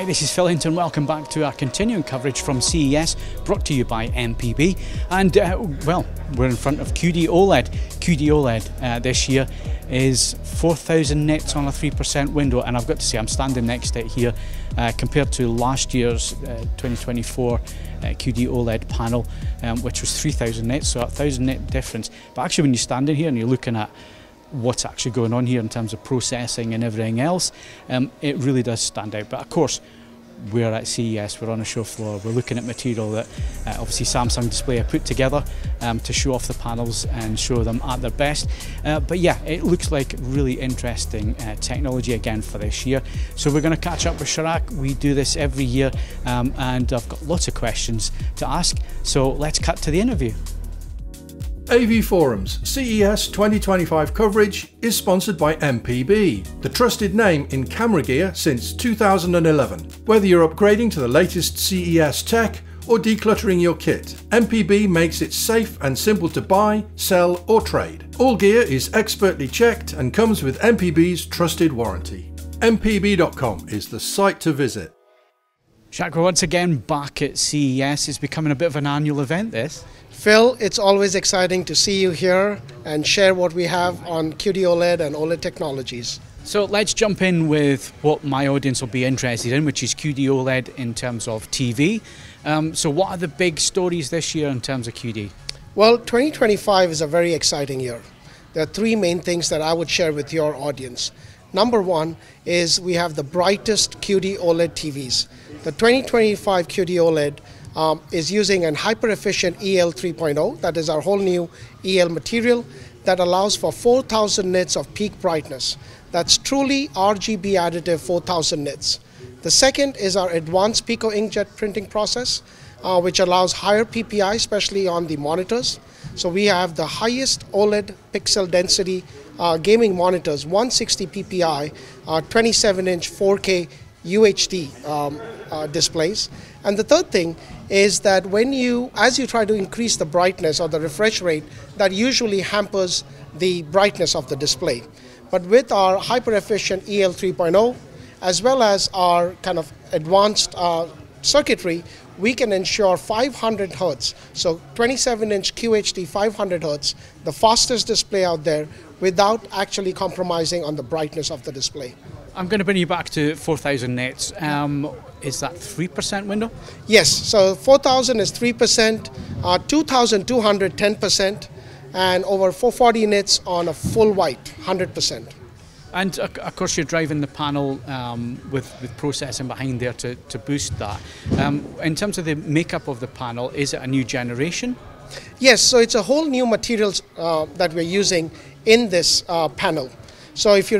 Hi, this is Phil Hinton. Welcome back to our continuing coverage from CES, brought to you by MPB. And, well, we're in front of QD OLED. QD OLED this year is 4,000 nits on a 3% window, and I've got to say I'm standing next to it here. Compared to last year's 2024 QD OLED panel, which was 3,000 nits, so a 1,000 nit difference. But actually when you stand in here and you're looking at what's actually going on here in terms of processing and everything else, it really does stand out. But of course, we're at CES, we're on a show floor, we're looking at material that obviously Samsung Display have put together to show off the panels and show them at their best. But yeah, it looks like really interesting technology again for this year. So we're going to catch up with Chirag. We do this every year, and I've got lots of questions to ask. So let's cut to the interview. AV Forums CES 2025 coverage is sponsored by MPB, the trusted name in camera gear since 2011. Whether you're upgrading to the latest CES tech or decluttering your kit, MPB makes it safe and simple to buy, sell or trade. All gear is expertly checked and comes with MPB's trusted warranty. MPB.com is the site to visit. Chirag, we're once again back at CES. It's becoming a bit of an annual event, this. Phil, it's always exciting to see you here and share what we have on QD OLED and OLED technologies. So let's jump in with what my audience will be interested in, which is QD OLED in terms of TV. So what are the big stories this year in terms of QD? Well, 2025 is a very exciting year. There are three main things that I would share with your audience. Number one is we have the brightest QD OLED TVs. The 2025 QD OLED is using an hyper-efficient EL 3.0, that is our whole new EL material, that allows for 4,000 nits of peak brightness. That's truly RGB additive 4,000 nits. The second is our advanced Pico inkjet printing process, which allows higher PPI, especially on the monitors. So we have the highest OLED pixel density gaming monitors, 160 PPI, 27-inch 4K UHD displays. And the third thing is that when you, as you try to increase the brightness or the refresh rate, that usually hampers the brightness of the display. But with our hyper-efficient EL 3.0, as well as our kind of advanced circuitry, we can ensure 500 Hz, so 27-inch QHD 500 Hz, the fastest display out there, without actually compromising on the brightness of the display. I'm going to bring you back to 4,000 nits. Is that 3% window? Yes, so 4,000 is 3%, 2,200 10%, and over 440 nits on a full white, 100%. And of course you're driving the panel with processing behind there to boost that. In terms of the makeup of the panel, is it a new generation? Yes, so it's a whole new materials that we're using in this panel. So if you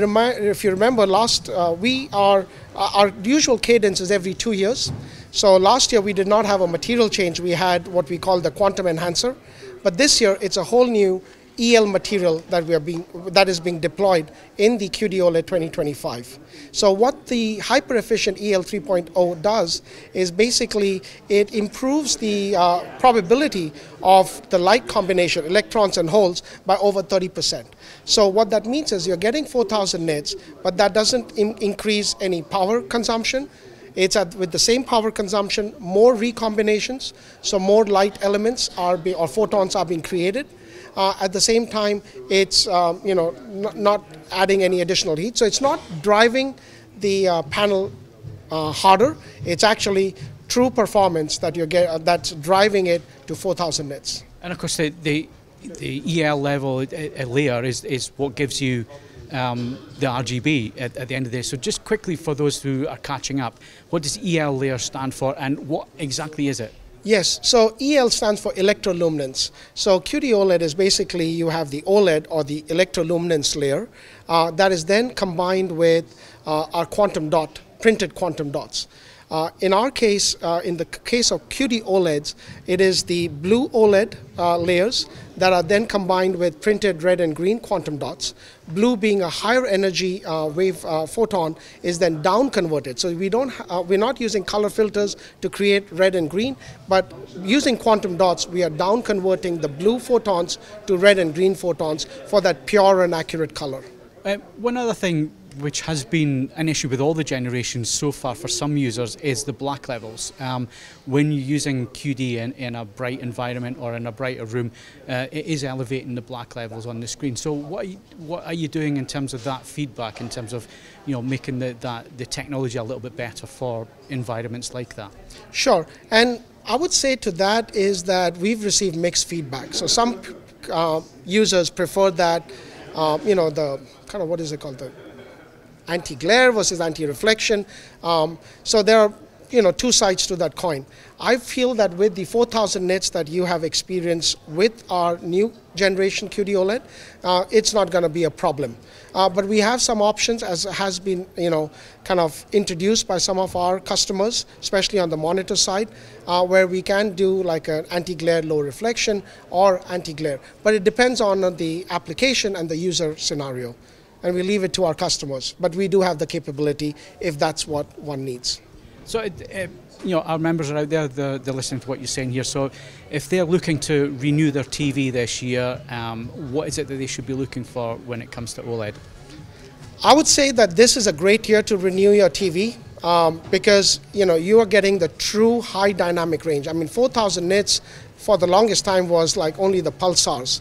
remember last, our usual cadence is every 2 years. So last year we did not have a material change. We had what we call the quantum enhancer, but this year it's a whole new EL material that is being deployed in the QD OLED 2025. So what the hyper-efficient EL 3.0 does is basically it improves the probability of the light combination, electrons and holes, by over 30%. So what that means is you're getting 4,000 nits, but that doesn't increase any power consumption. It's with the same power consumption, more recombinations, so more light elements or photons are being created. At the same time, it's not adding any additional heat. So it's not driving the panel harder. It's actually true performance that you get that's driving it to 4,000 nits. And of course, the EL level layer is what gives you the RGB at the end of the day. So just quickly for those who are catching up, what does EL layer stand for, and what exactly is it? Yes, so EL stands for electroluminance. So QD OLED is basically you have the OLED or the electroluminance layer that is then combined with our quantum dot, printed quantum dots. In our case, in the case of QD OLEDs, it is the blue OLED layers that are then combined with printed red and green quantum dots. Blue being a higher energy wave photon is then down converted. So we're not using color filters to create red and green, but using quantum dots, we are down converting the blue photons to red and green photons for that pure and accurate color. One other thing which has been an issue with all the generations so far for some users, is the black levels. When you're using QD in a bright environment or in a brighter room, it is elevating the black levels on the screen. So what are you doing in terms of that feedback, in terms of, you know, making the technology a little bit better for environments like that? Sure, and I would say to that is that we've received mixed feedback. So some users prefer that, you know, the kind of, what is it called, the anti-glare versus anti-reflection. So there are, you know, two sides to that coin. I feel that with the 4,000 nits that you have experienced with our new generation QD OLED, it's not going to be a problem. But we have some options, as has been, you know, kind of introduced by some of our customers, especially on the monitor side, where we can do like an anti-glare low reflection or anti-glare. But it depends on the application and the user scenario. And we leave it to our customers. But we do have the capability if that's what one needs. So, you know, our members are out there, they're listening to what you're saying here. So if they're looking to renew their TV this year, what is it that they should be looking for when it comes to OLED? I would say that this is a great year to renew your TV because, you know, you are getting the true high dynamic range. I mean, 4,000 nits for the longest time was like only the pulsars.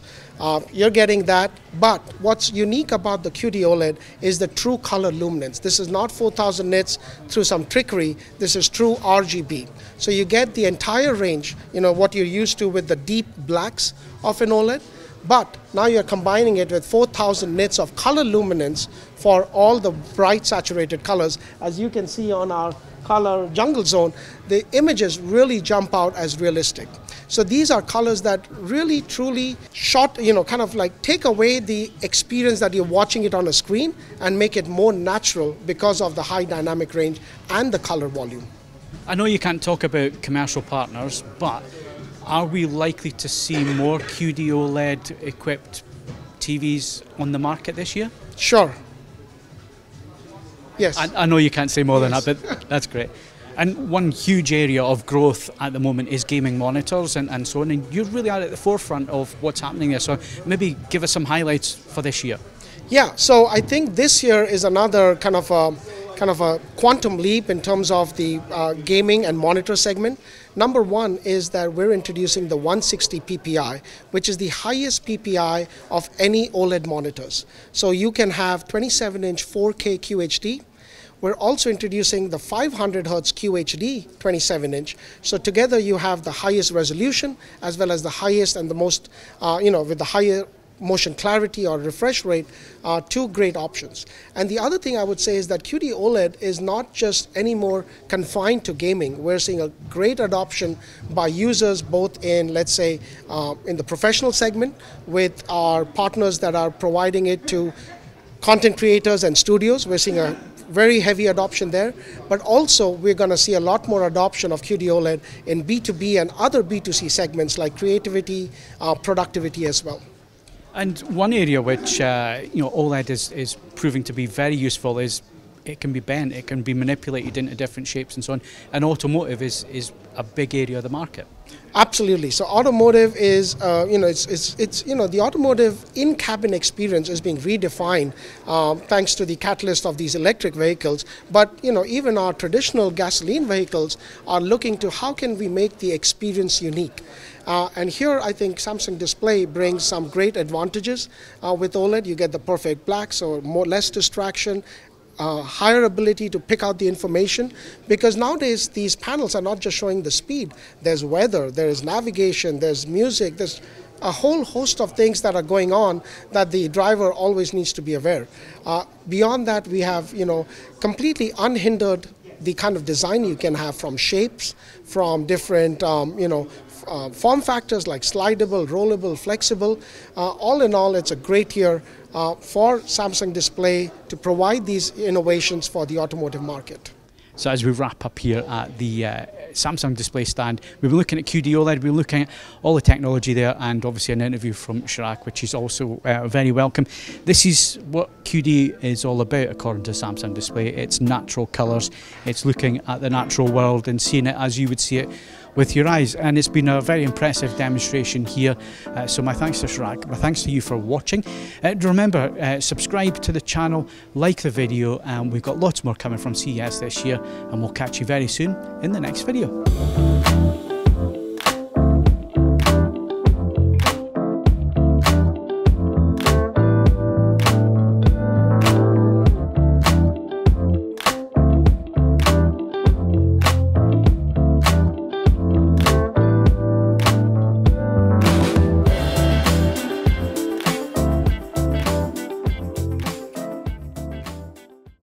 You're getting that, but what's unique about the QD OLED is the true color luminance. This is not 4,000 nits through some trickery. This is true RGB. So you get the entire range, you know, what you're used to with the deep blacks of an OLED, but now you're combining it with 4,000 nits of color luminance for all the bright saturated colors. As you can see on our color jungle zone, the images really jump out as realistic. So these are colors that really truly shot, you know, kind of like take away the experience that you're watching it on a screen and make it more natural because of the high dynamic range and the color volume. I know you can't talk about commercial partners, but are we likely to see more QD OLED equipped TVs on the market this year? Sure. Yes. I know you can't say more than that, but that's great. And one huge area of growth at the moment is gaming monitors and so on, and you really are at the forefront of what's happening there. So maybe give us some highlights for this year. Yeah, so I think this year is another kind of a quantum leap in terms of the gaming and monitor segment. Number one is that we're introducing the 160 PPI, which is the highest PPI of any OLED monitors. So you can have 27-inch 4K QHD. We're also introducing the 500 Hz QHD 27-inch. So together you have the highest resolution as well as the highest and the most, you know, with the higher motion clarity or refresh rate, are two great options. And the other thing I would say is that QD OLED is not just anymore confined to gaming. We're seeing a great adoption by users both in, let's say, in the professional segment with our partners that are providing it to content creators and studios. We're seeing a very heavy adoption there, but also we're going to see a lot more adoption of QD OLED in B2B and other B2C segments like creativity, productivity as well. And one area which you know, OLED is proving to be very useful is it can be bent, it can be manipulated into different shapes and so on. And automotive is a big area of the market. Absolutely. So automotive is, you know, it's you know, the automotive in-cabin experience is being redefined thanks to the catalyst of these electric vehicles. But, you know, even our traditional gasoline vehicles are looking to how can we make the experience unique. And here, I think Samsung Display brings some great advantages with OLED. You get the perfect black, so less distraction. Higher ability to pick out the information, because nowadays these panels are not just showing the speed. There's weather, there is navigation, there's music, there's a whole host of things that are going on that the driver always needs to be aware. Beyond that, we have, you know, completely unhindered the kind of design you can have from shapes, from different, you know, form factors like slidable, rollable, flexible. All in all, it's a great year for Samsung Display to provide these innovations for the automotive market. So as we wrap up here at the Samsung Display stand, we've been looking at QD OLED, we've been looking at all the technology there, and obviously an interview from Chirag, which is also very welcome. This is what QD is all about, according to Samsung Display. It's natural colours, it's looking at the natural world and seeing it as you would see it, with your eyes, and it's been a very impressive demonstration here. So my thanks to Chirag, my thanks to you for watching. Remember, subscribe to the channel, like the video, and we've got lots more coming from CES this year, and we'll catch you very soon in the next video.